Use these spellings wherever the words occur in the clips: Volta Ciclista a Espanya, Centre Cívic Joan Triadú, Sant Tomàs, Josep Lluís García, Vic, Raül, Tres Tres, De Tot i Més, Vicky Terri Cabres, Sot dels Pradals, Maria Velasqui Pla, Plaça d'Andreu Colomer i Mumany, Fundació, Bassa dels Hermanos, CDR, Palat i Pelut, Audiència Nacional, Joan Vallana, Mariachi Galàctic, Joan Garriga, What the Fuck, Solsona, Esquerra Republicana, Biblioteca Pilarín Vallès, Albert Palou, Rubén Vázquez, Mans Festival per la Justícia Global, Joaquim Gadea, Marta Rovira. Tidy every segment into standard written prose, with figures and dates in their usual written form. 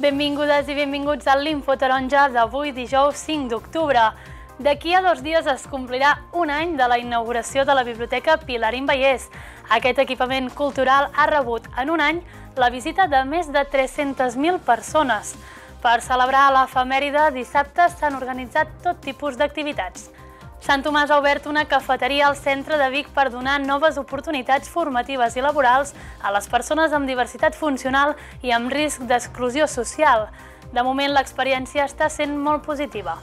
Benvingudes i benvinguts a l'Info Taronja d'avui dijous 5 d'octubre. D'aquí a 2 dies es complirà un any de la inauguració de la Biblioteca Pilarín Vallès. Aquest equipament cultural ha rebut en un any la visita de més de 300.000 persones. Per celebrar l'efemèride, dissabte s'han organitzat tot tipus d'activitats. Sant Tomàs ha obert una cafeteria al centre de Vic per donar noves oportunitats formatives i laborals a les persones amb diversitat funcional i amb risc d'exclusió social. De moment, l'experiència està sent molt positiva.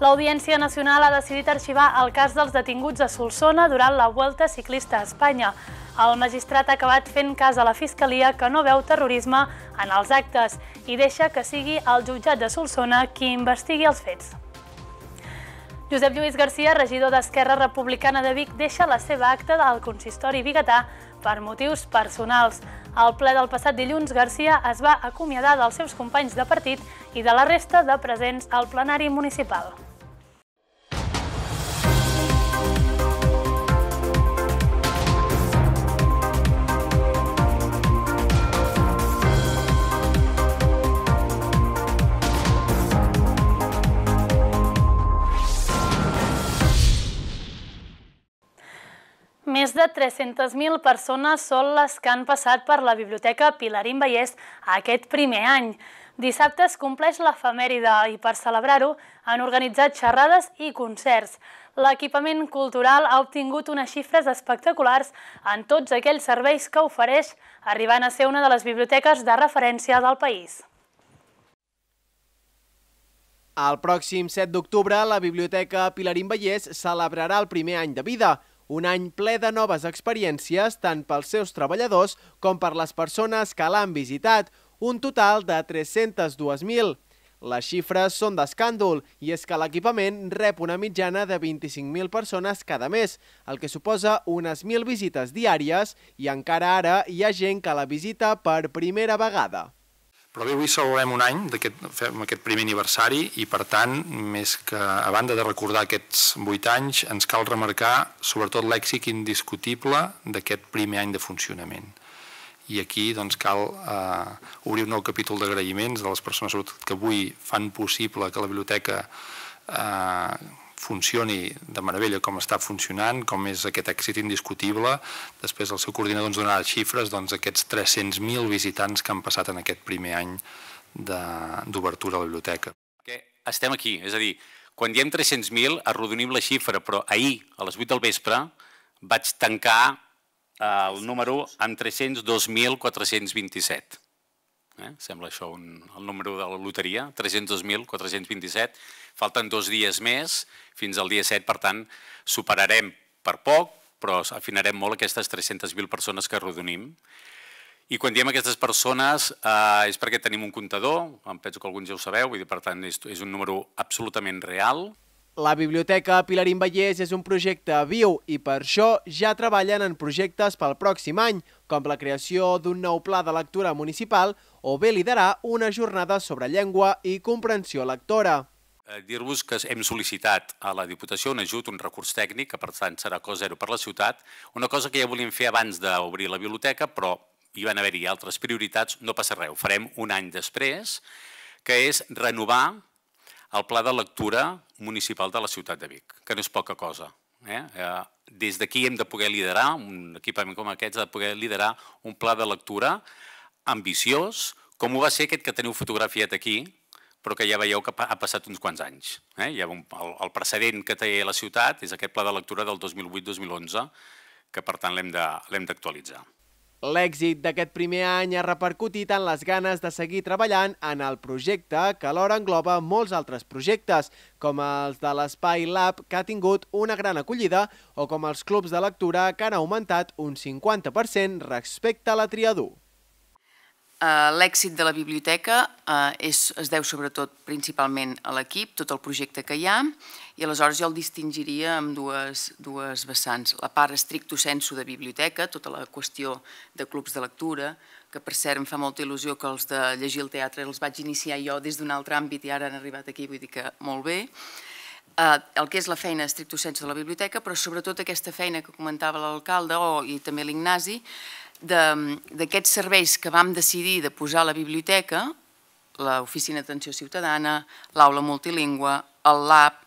L'Audiència Nacional ha decidit arxivar el cas dels detinguts a Solsona durant la Volta Ciclista a Espanya. El magistrat ha acabat fent cas a la Fiscalia, que no veu terrorisme en els actes i deixa que sigui el jutjat de Solsona qui investigui els fets. Josep Lluís García, regidor d'Esquerra Republicana de Vic, deixa la seva acta del consistori biguetà per motius personals. Al ple del passat dilluns, García es va acomiadar dels seus companys de partit i de la resta de presents al plenari municipal. Més de 300.000 persones són les que han passat per la Biblioteca Pilarín Vallès aquest primer any. Dissabte es compleix l'efemèride i per celebrar-ho han organitzat xerrades i concerts. L'equipament cultural ha obtingut unes xifres espectaculars en tots aquells serveis que ofereix, arribant a ser una de les biblioteques de referència del país. El pròxim 7 d'octubre la Biblioteca Pilarín Vallès celebrarà el primer any de vida. Un any ple de noves experiències tant pels seus treballadors com per les persones que l'han visitat, un total de 302.000. Les xifres són d'escàndol i és que l'equipament rep una mitjana de 25.000 persones cada mes, el que suposa unes 1.000 visites diàries i encara ara hi ha gent que la visita per primera vegada. Però bé, avui celebrem un any d'aquest primer aniversari i, per tant, més que a banda de recordar aquests 8 anys, ens cal remarcar sobretot l'èxit indiscutible d'aquest primer any de funcionament. I aquí doncs cal obrir un nou capítol d'agraïments de les persones sobretot que avui fan possible que la biblioteca funcioni de meravella com està funcionant, com és aquest èxit indiscutible. Després el seu coordinador ens donarà xifres, doncs aquests 300.000 visitants que han passat en aquest primer any d'obertura a la biblioteca. Estem aquí, és a dir, quan diem 300.000 arrodonim la xifra, però ahir a les 8 del vespre vaig tancar el número amb 302.427. Sembla això el número de la loteria, 302.427. Falten 2 dies més, fins al dia 7, per tant, superarem per poc, però afinarem molt aquestes 300.000 persones que arrodonim. I quan diem aquestes persones és perquè tenim un comptador, em penso que alguns ja ho sabeu, vull dir, per tant, és un número absolutament real. La Biblioteca Pilarín Vallès és un projecte viu i per això ja treballen en projectes pel pròxim any, com la creació d'un nou pla de lectura municipal o bé liderar una jornada sobre llengua i comprensió lectora. Dir-vos que hem sol·licitat a la Diputació un ajut, un recurs tècnic, que per tant serà cost zero per la ciutat, una cosa que ja volíem fer abans d'obrir la biblioteca, però hi van haver-hi altres prioritats, no passa res, ho farem un any després, que és renovar el Pla de Lectura Municipal de la Ciutat de Vic, que no és poca cosa. Des d'aquí hem de poder liderar, un equipament com aquest, ha de poder liderar un pla de lectura ambiciós, com ho va ser aquest que teniu fotografiat aquí, però que ja veieu que ha passat uns quants anys. El precedent que té la ciutat és aquest pla de lectura del 2008-2011, que per tant l'hem d'actualitzar. L'èxit d'aquest primer any ha repercutit en les ganes de seguir treballant en el projecte que alhora engloba molts altres projectes, com els de l'Espai Lab, que ha tingut una gran acollida, o com els clubs de lectura, que han augmentat un 50% respecte a la Triadú. L'èxit de la biblioteca es deu sobretot principalment a l'equip, tot el projecte que hi ha, i aleshores jo el distingiria amb dues vessants. La part stricto sensu de biblioteca, tota la qüestió de clubs de lectura, que per cert em fa molta il·lusió que els de llegir al teatre els vaig iniciar jo des d'un altre àmbit i ara han arribat aquí, vull dir que molt bé. El que és la feina stricto sensu de la biblioteca, però sobretot aquesta feina que comentava l'alcalde i també l'Ignasi, d'aquests serveis que vam decidir de posar a la biblioteca, l'Oficina d'Atenció Ciutadana, l'Aula Multilingüe, el Lab,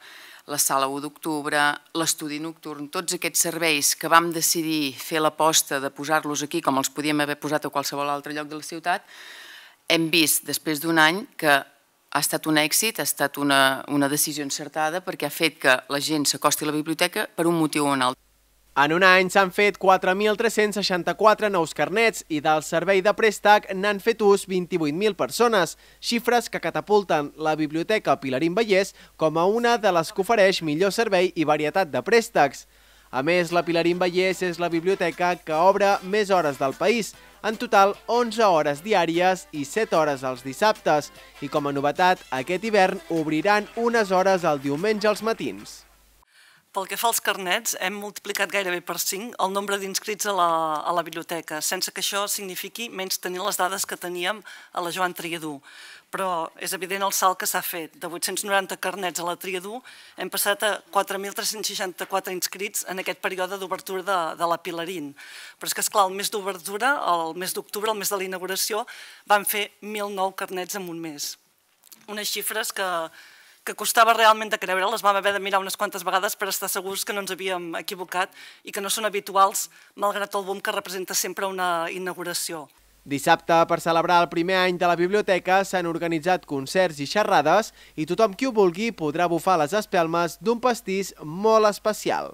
la Sala 1 d'Octubre, l'Estudi Nocturn, tots aquests serveis que vam decidir fer l'aposta de posar-los aquí, com els podíem haver posat a qualsevol altre lloc de la ciutat, hem vist després d'un any que ha estat un èxit, ha estat una decisió encertada perquè ha fet que la gent s'acosti a la biblioteca per un motiu o un altre. En un any s'han fet 4.364 nous carnets i del servei de préstec n'han fet ús 28.000 persones, xifres que catapulten la Biblioteca Pilarín Vallès com a una de les que ofereix millor servei i varietat de préstecs. A més, la Pilarín Vallès és la biblioteca que obre més hores del país, en total 11 hores diàries i 7 hores els dissabtes, i com a novetat, aquest hivern obriran unes hores el diumenge als matins. Pel que fa als carnets, hem multiplicat gairebé per 5 el nombre d'inscrits a la biblioteca, sense que això signifiqui menys tenir les dades que teníem a la Joan Triadú. Però és evident el salt que s'ha fet. De 890 carnets a la Triadú hem passat a 4.364 inscrits en aquest període d'obertura de la Pilarín. Però és que, esclar, el mes d'obertura, el mes d'octubre, el mes de la inauguració, van fer 1.009 carnets en un mes. Unes xifres que costava realment de creure, les vam haver de mirar unes quantes vegades per estar segurs que no ens havíem equivocat i que no són habituals, malgrat el boom que representa sempre una inauguració. Dissabte, per celebrar el primer any de la biblioteca, s'han organitzat concerts i xerrades i tothom qui ho vulgui podrà bufar les espelmes d'un pastís molt especial.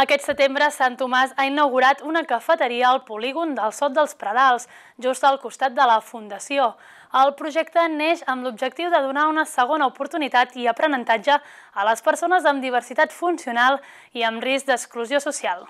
Aquest setembre, Sant Tomàs ha inaugurat una cafeteria al polígon del Sot dels Pradals, just al costat de la Fundació. El projecte neix amb l'objectiu de donar una segona oportunitat i aprenentatge a les persones amb diversitat funcional i amb risc d'exclusió social.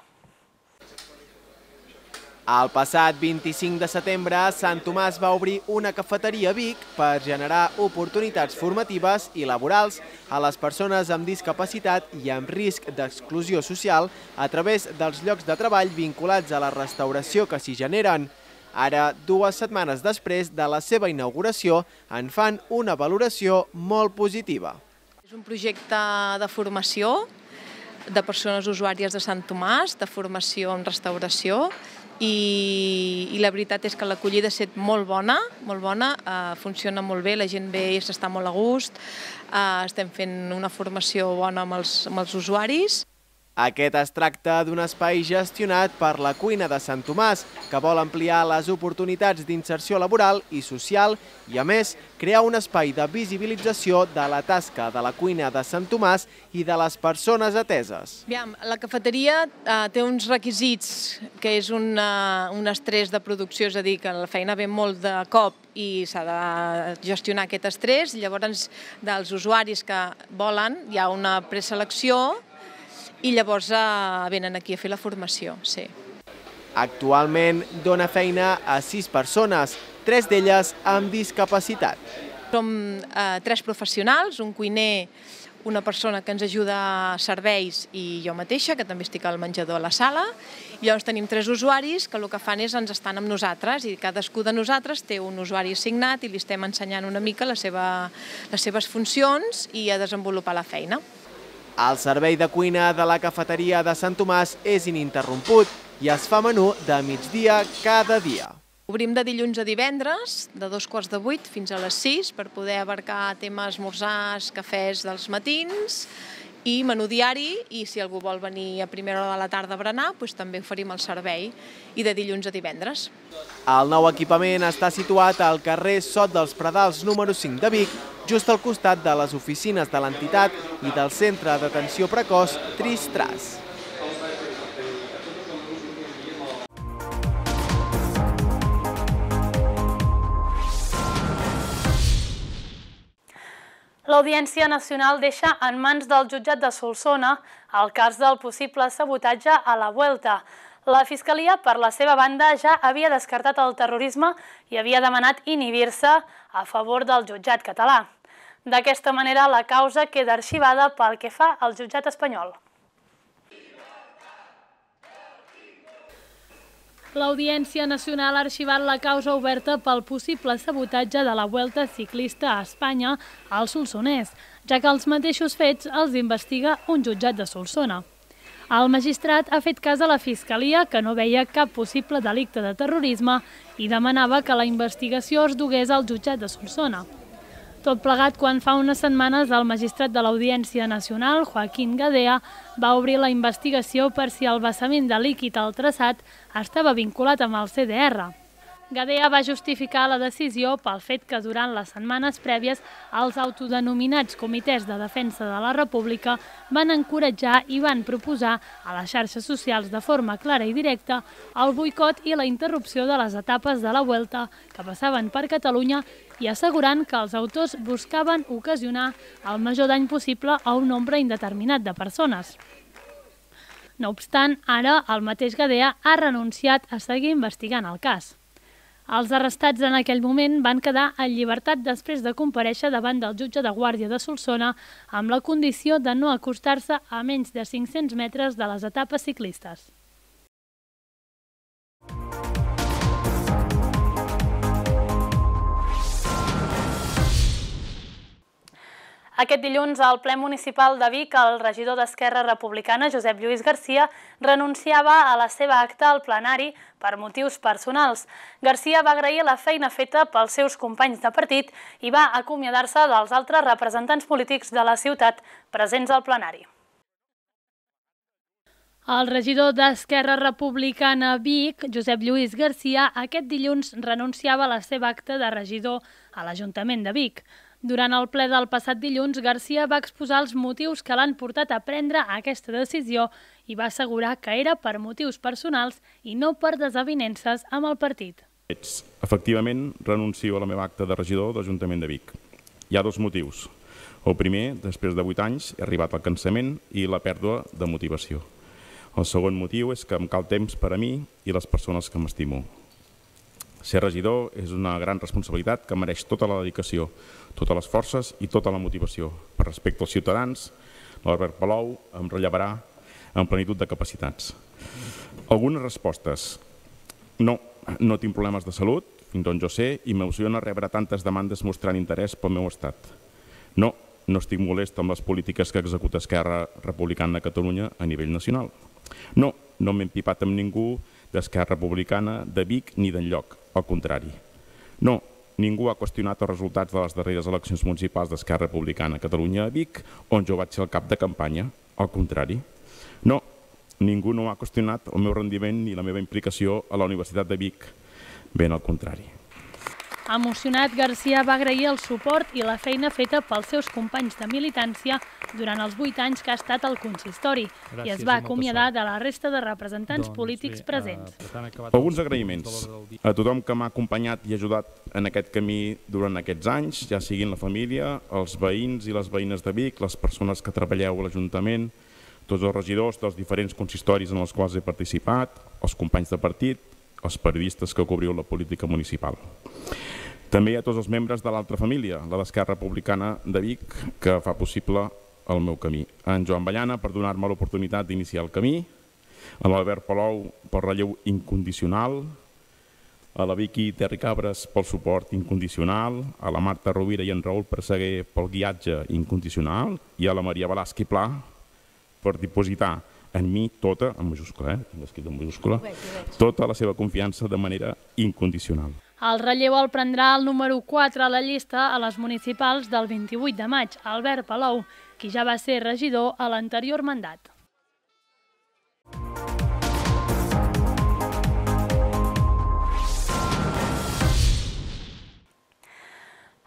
El passat 25 de setembre, Sant Tomàs va obrir una cafeteria a Vic per generar oportunitats formatives i laborals a les persones amb discapacitat i amb risc d'exclusió social a través dels llocs de treball vinculats a la restauració que s'hi generen. Ara, 2 setmanes després de la seva inauguració, en fan una valoració molt positiva. És un projecte de formació de persones usuàries de Sant Tomàs, de formació en restauració, i la veritat és que l'acollida ha estat molt bona, funciona molt bé, la gent ve i s'està molt a gust, estem fent una formació bona amb els usuaris. Aquest es tracta d'un espai gestionat per la cuina de Sant Tomàs, que vol ampliar les oportunitats d'inserció laboral i social i, a més, crear un espai de visibilització de la tasca de la cuina de Sant Tomàs i de les persones ateses. La cafeteria té uns requisits, que és un estrès de producció, és a dir, que la feina ve molt de cop i s'ha de gestionar aquest estrès. Llavors, dels usuaris que volen, hi ha una preselecció i llavors venen aquí a fer la formació, sí. Actualment dona feina a 6 persones, 3 d'elles amb discapacitat. Som 3 professionals, un cuiner, una persona que ens ajuda a serveis i jo mateixa, que també estic al menjador a la sala. Llavors tenim 3 usuaris que el que fan és ens estan amb nosaltres i cadascú de nosaltres té un usuari assignat i li estem ensenyant una mica les seves funcions i a desenvolupar la feina. El servei de cuina de la cafeteria de Sant Tomàs és ininterromput i es fa menú de migdia cada dia. Obrim de dilluns a divendres, de 2 quarts de 8 fins a les 6, per poder abarcar temes esmorzars, cafès dels matins i menú diari. I si algú vol venir a primera hora de la tarda a berenar, doncs també oferim el servei, i de dilluns a divendres. El nou equipament està situat al carrer Sot dels Pradals número 5 de Vic, just al costat de les oficines de l'entitat i del centre d'atenció precoç Tres Tres. L'Audiència Nacional deixa en mans del jutjat de Solsona el cas del possible sabotatge a la Vuelta. La Fiscalia, per la seva banda, ja havia descartat el terrorisme i havia demanat inhibir-se a favor del jutjat català. D'aquesta manera, la causa queda arxivada pel que fa al jutjat espanyol. L'Audiència Nacional ha arxivat la causa oberta pel possible sabotatge de la Volta Ciclista a Espanya al Solsonès. ja que els mateixos fets els investiga un jutjat de Solsona. El magistrat ha fet cas a la Fiscalia, que no veia cap possible delicte de terrorisme i demanava que la investigació es dugués al jutjat de Solsona. Tot plegat quan fa unes setmanes el magistrat de l'Audiència Nacional, Joaquim Gadea, va obrir la investigació per si el vessament de líquid al traçat estava vinculat amb el CDR. Gadea va justificar la decisió pel fet que durant les setmanes prèvies els autodenominats comitès de defensa de la República van encoratjar i van proposar a les xarxes socials de forma clara i directa el boicot i la interrupció de les etapes de la Vuelta que passaven per Catalunya i assegurant que els autors buscaven ocasionar el major dany possible a un nombre indeterminat de persones. No obstant, ara el mateix Gadea ha renunciat a seguir investigant el cas. Els arrestats en aquell moment van quedar en llibertat després de compareixer davant del jutge de guàrdia de Solsona amb la condició de no acostar-se a menys de 500 metres de les etapes ciclistes. Aquest dilluns, al ple municipal de Vic, el regidor d'Esquerra Republicana, Josep Lluís García, renunciava a la seva acta al plenari per motius personals. García va agrair la feina feta pels seus companys de partit i va acomiadar-se dels altres representants polítics de la ciutat presents al plenari. El regidor d'Esquerra Republicana Vic, Josep Lluís García, aquest dilluns renunciava a la seva acta de regidor a l'Ajuntament de Vic. Durant el ple del passat dilluns, García va exposar els motius que l'han portat a prendre aquesta decisió i va assegurar que era per motius personals i no per desavinences amb el partit. Efectivament, renuncio a la meva acta de regidor de l'Ajuntament de Vic. Hi ha dos motius. El primer, després de 8 anys, he arribat al cansament i la pèrdua de motivació. El segon motiu és que em cal temps per a mi i les persones que m'estimo. Ser regidor és una gran responsabilitat que mereix tota la dedicació, totes les forces i tota la motivació. Per respecte als ciutadans, l'Albert Palou em rellevarà en plenitud de capacitats. Algunes respostes. No tinc problemes de salut, fins on jo sé, i m'emociona rebre tantes demandes mostrant interès pel meu estat. No estic molest amb les polítiques que executa Esquerra Republicana de Catalunya a nivell nacional. No m'he empipat amb ningú d'Esquerra Republicana, de Vic ni d'enlloc, al contrari. Ningú ha qüestionat els resultats de les darreres eleccions municipals d'Esquerra Republicana a Catalunya a Vic, on jo vaig ser el cap de campanya, al contrari. Ningú no ha qüestionat el meu rendiment ni la meva implicació a la Universitat de Vic, ben al contrari. Emocionat, García va agrair el suport i la feina feta pels seus companys de militància durant els 8 anys que ha estat al consistori i es va acomiadar de la resta de representants polítics presents. Alguns agraïments a tothom que m'ha acompanyat i ajudat en aquest camí durant aquests anys, ja siguin la família, els veïns i les veïnes de Vic, les persones que treballeu a l'Ajuntament, tots els regidors dels diferents consistoris en els quals he participat, els companys de partit, els periodistes que cobriu la política municipal. També hi ha tots els membres de l'altra família, la d'Esquerra Republicana de Vic, que fa possible el meu camí. En Joan Vallana per donar-me l'oportunitat d'iniciar el camí, en l'Albert Palou pel relleu incondicional, a la Vicky Terri Cabres pel suport incondicional, a la Marta Rovira i en Raül per seguir pel guiatge incondicional i a la Maria Velasqui Pla per dipositar en mi tota, en majúscula, tinc escrit en majúscula, tota la seva confiança de manera incondicional. El relleu el prendrà el número 4 a la llista a les municipals del 28 de maig, Albert Palou, qui ja va ser regidor a l'anterior mandat.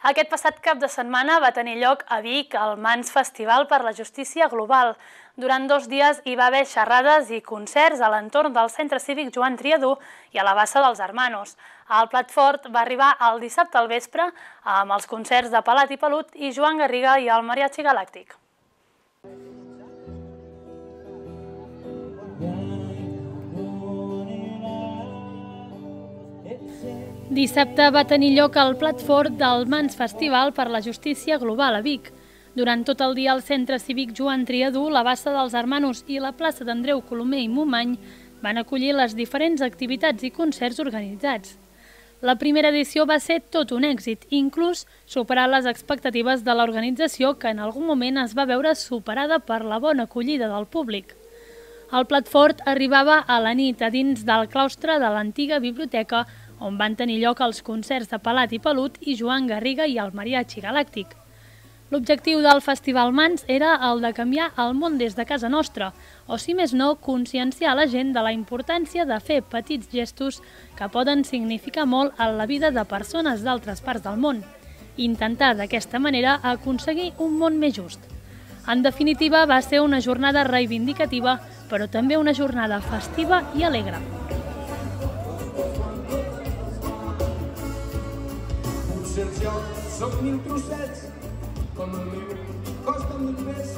Aquest passat cap de setmana va tenir lloc a Vic el Mans Festival per la Justícia Global. Durant 2 dies hi va haver xerrades i concerts a l'entorn del Centre Cívic Joan Triadú i a la Bassa dels Hermanos. El plat fort va arribar el dissabte al vespre amb els concerts de Palat i Pelut i Joan Garriga i el Mariachi Galàctic. Dissabte va tenir lloc el plat fort del Mans Festival per la Justícia Global a Vic. Durant tot el dia al Centre Cívic Joan Triadú, la Bassa dels Hermanos i la Plaça d'Andreu Colomer i Mumany van acollir les diferents activitats i concerts organitzats. La primera edició va ser tot un èxit, inclús superar les expectatives de l'organització, que en algun moment es va veure superada per la bona acollida del públic. El plat fort arribava a la nit a dins del claustre de l'antiga biblioteca, on van tenir lloc els concerts de Palat i Pelut i Joan Garriga i el Mariachi Galàctic. L'objectiu del Festival Mans era el de canviar el món des de casa nostra, o si més no, conscienciar la gent de la importància de fer petits gestos que poden significar molt en la vida de persones d'altres parts del món, i intentar d'aquesta manera aconseguir un món més just. En definitiva, va ser una jornada reivindicativa, però també una jornada festiva i alegre. Potser jo soc mil trossets, com el meu costa mil més.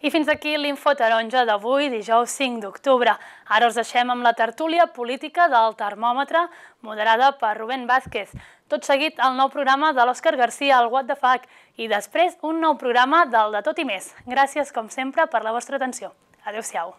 I fins aquí l'Info Taronja d'avui, dijous 5 d'octubre. Ara us deixem amb la tertúlia política del termòmetre, moderada per Rubén Vázquez. Tot seguit, el nou programa de l'Òscar García, el What the Fuck, i després un nou programa del De Tot i Més. Gràcies, com sempre, per la vostra atenció. Adéu-siau.